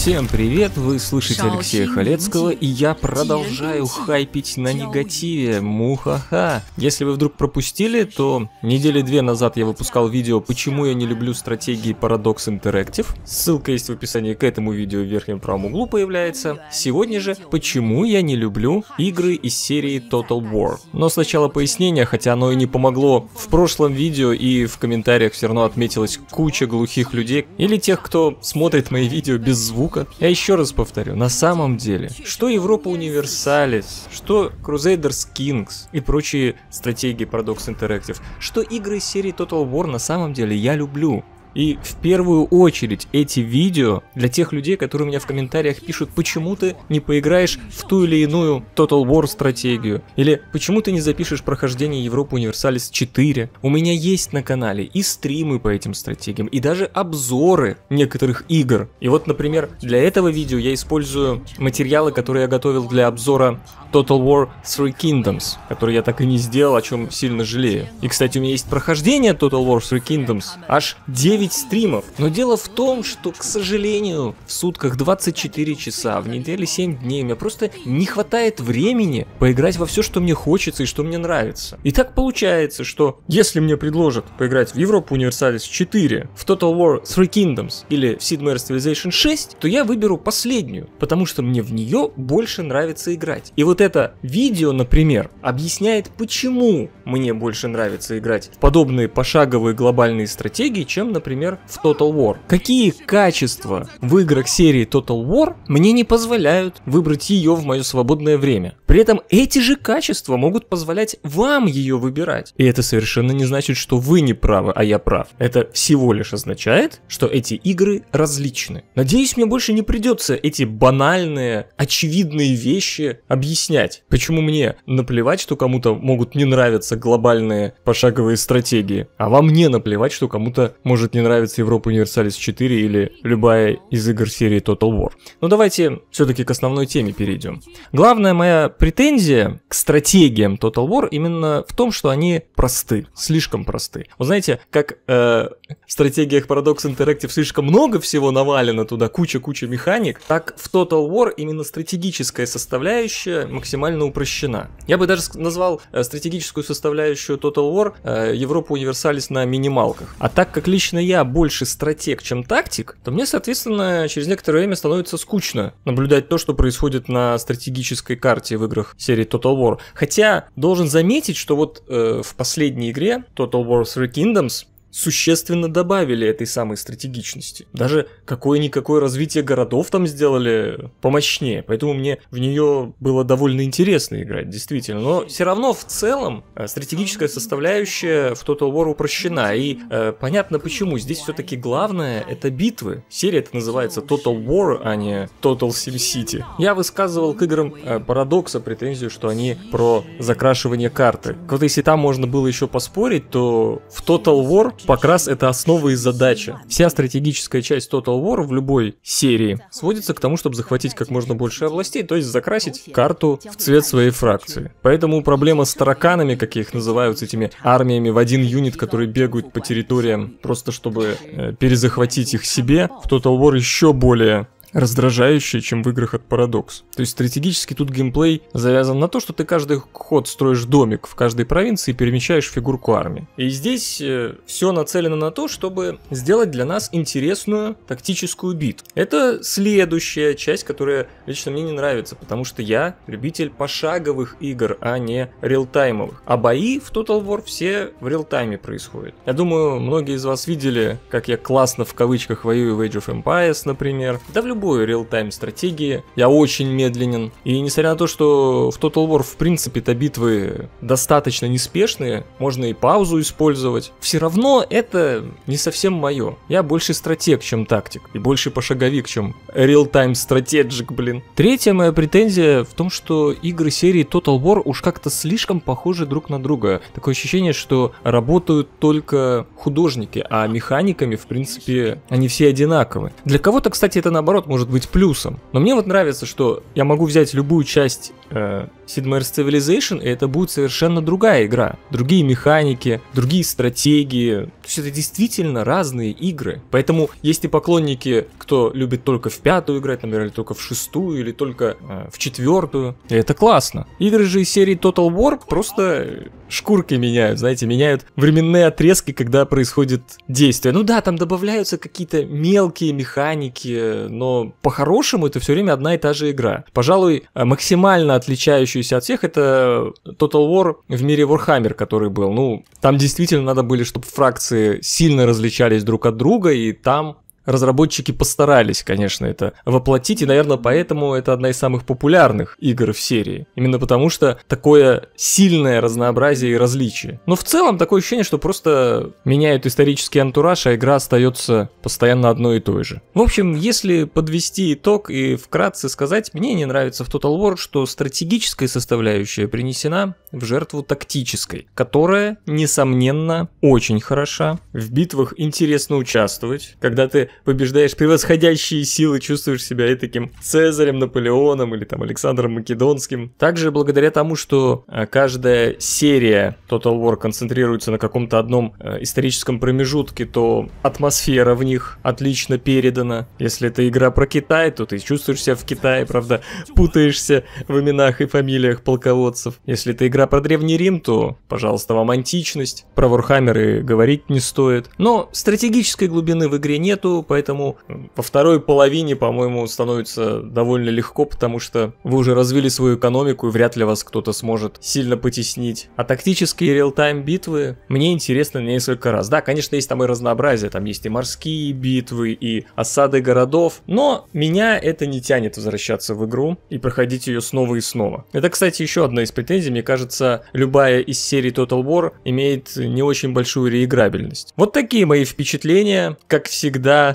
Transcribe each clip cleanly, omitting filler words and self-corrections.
Всем привет, вы слышите Алексея Халецкого, и я продолжаю хайпить на негативе, муха-ха. Если вы вдруг пропустили, то недели две назад я выпускал видео «Почему я не люблю стратегии Paradox Interactive». Ссылка есть в описании к этому видео, в верхнем правом углу появляется. Сегодня же «Почему я не люблю игры из серии Total War». Но сначала пояснение, хотя оно и не помогло. В прошлом видео и в комментариях все равно отметилась куча глухих людей, или тех, кто смотрит мои видео без звука. Я еще раз повторю, на самом деле, что Европа Универсалис, что Crusaders Kings и прочие стратегии Paradox Interactive, что игры из серии Total War на самом деле я люблю. И в первую очередь эти видео для тех людей, которые меня в комментариях пишут, почему ты не поиграешь в ту или иную Total War стратегию, или почему ты не запишешь прохождение Европы Универсалис 4. У меня есть на канале и стримы по этим стратегиям, и даже обзоры некоторых игр. И вот, например, для этого видео я использую материалы, которые я готовил для обзора Total War Three Kingdoms, который я так и не сделал, о чем сильно жалею. И, кстати, у меня есть прохождение Total War Three Kingdoms, аж 9 стримов. Но дело в том, что, к сожалению, в сутках 24 часа, в неделе 7 дней, мне просто не хватает времени поиграть во все, что мне хочется и что мне нравится. И так получается, что если мне предложат поиграть в Европу Универсалис 4, в Total War Three Kingdoms или в Sid Meier's Civilization 6, то я выберу последнюю, потому что мне в нее больше нравится играть. И вот это видео, например, объясняет, почему мне больше нравится играть в подобные пошаговые глобальные стратегии, чем, например, в Total War. Какие качества в играх серии Total War мне не позволяют выбрать ее в мое свободное время. При этом эти же качества могут позволять вам ее выбирать. И это совершенно не значит, что вы не правы, а я прав. Это всего лишь означает, что эти игры различны. Надеюсь, мне больше не придется эти банальные, очевидные вещи объяснять. Почему мне наплевать, что кому-то могут не нравиться глобальные пошаговые стратегии, а вам не наплевать, что кому-то может не нравиться Европа Универсалис 4 или любая из игр серии Total War. Но давайте все-таки к основной теме перейдем. Главная моя претензия к стратегиям Total War именно в том, что они просты, слишком просты. Вы знаете, как в стратегиях Paradox Interactive слишком много всего навалено туда, куча механик, так в Total War именно стратегическая составляющая максимально упрощена. Я бы даже назвал стратегическую составляющую Total War Европа Универсалис на минималках. А так как лично я больше стратег, чем тактик, то мне, соответственно, через некоторое время становится скучно наблюдать то, что происходит на стратегической карте в играх серии Total War. Хотя должен заметить, что вот в последней игре Total War Three Kingdoms существенно добавили этой самой стратегичности. Даже какое-никакое развитие городов там сделали помощнее, поэтому мне в нее было довольно интересно играть, действительно. Но все равно в целом стратегическая составляющая в Total War упрощена, и понятно почему. Здесь все-таки главное — это битвы. Серия это называется Total War, а не Total Sim City. Я высказывал к играм Парадокса претензию, что они про закрашивание карты. Вот если там можно было еще поспорить, то в Total War покрас — это основа и задача. Вся стратегическая часть Total War в любой серии сводится к тому, чтобы захватить как можно больше областей, то есть закрасить карту в цвет своей фракции. Поэтому проблема с тараканами, как их называют, с этими армиями в один юнит, которые бегают по территориям просто чтобы перезахватить их себе, в Total War еще более раздражающее, чем в играх от Paradox. То есть стратегически тут геймплей завязан на то, что ты каждый ход строишь домик в каждой провинции и перемещаешь фигурку армии. И здесь все нацелено на то, чтобы сделать для нас интересную тактическую битву. Это следующая часть, которая лично мне не нравится, потому что я любитель пошаговых игр, а не реалтаймовых. А бои в Total War все в реалтайме происходят. Я думаю, многие из вас видели, как я классно в кавычках воюю в Age of Empires, например. Да в любом реалтайм стратегии я очень медленен. И несмотря на то, что в Total War в принципе-то битвы достаточно неспешные, можно и паузу использовать, все равно это не совсем мое. Я больше стратег, чем тактик, и больше пошаговик, чем реалтайм стратеджик, блин. Третья моя претензия в том, что игры серии Total War уж как-то слишком похожи друг на друга. Такое ощущение, что работают только художники, а механиками в принципе они все одинаковы. Для кого-то, кстати, это наоборот может быть плюсом. Но мне вот нравится, что я могу взять любую часть Sid Meier's Civilization, и это будет совершенно другая игра. Другие механики, другие стратегии. То есть это действительно разные игры. Поэтому есть и поклонники, кто любит только в пятую играть, например, или только в шестую, или только в четвертую. И это классно. Игры же из серии Total War просто шкурки меняют, знаете, меняют временные отрезки, когда происходит действие. Ну да, там добавляются какие-то мелкие механики, но по-хорошему это все время одна и та же игра. Пожалуй, максимально отличающуюся от всех, это Total War в мире Warhammer, который был. Ну, там действительно надо было, чтобы фракции сильно различались друг от друга, и там разработчики постарались, конечно, это воплотить, и, наверное, поэтому это одна из самых популярных игр в серии. Именно потому, что такое сильное разнообразие и различие. Но в целом такое ощущение, что просто меняют исторический антураж, а игра остается постоянно одной и той же. В общем, если подвести итог и вкратце сказать, мне не нравится в Total War, что стратегическая составляющая принесена в жертву тактической, которая, несомненно, очень хороша. В битвах интересно участвовать, когда ты побеждаешь превосходящие силы, чувствуешь себя и таким Цезарем, Наполеоном или там Александром Македонским. Также благодаря тому, что каждая серия Total War концентрируется на каком-то одном историческом промежутке, то атмосфера в них отлично передана. Если это игра про Китай, то ты чувствуешь себя в Китае, правда, путаешься в именах и фамилиях полководцев. Если это игра про Древний Рим, то, пожалуйста, вам античность. Про Warhammer и говорить не стоит. Но стратегической глубины в игре нету, поэтому во второй половине, по-моему, становится довольно легко, потому что вы уже развили свою экономику, и вряд ли вас кто-то сможет сильно потеснить. А тактические реал-тайм битвы мне интересны несколько раз. Да, конечно, есть там и разнообразие, там есть и морские битвы, и осады городов, но меня это не тянет возвращаться в игру и проходить ее снова и снова. Это, кстати, еще одна из претензий. Мне кажется, любая из серий Total War имеет не очень большую реиграбельность. Вот такие мои впечатления, как всегда.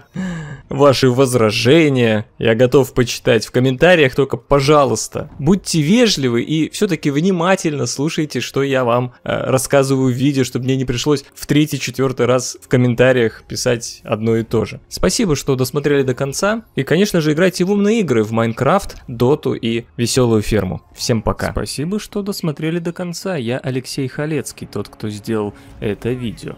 Ваши возражения я готов почитать в комментариях, только, пожалуйста, будьте вежливы и все-таки внимательно слушайте, что я вам рассказываю в видео, чтобы мне не пришлось в третий-четвертый раз в комментариях писать одно и то же. Спасибо, что досмотрели до конца, и, конечно же, играйте в умные игры, в Майнкрафт, Доту и Веселую ферму. Всем пока. Спасибо, что досмотрели до конца. Я Алексей Халецкий, тот, кто сделал это видео.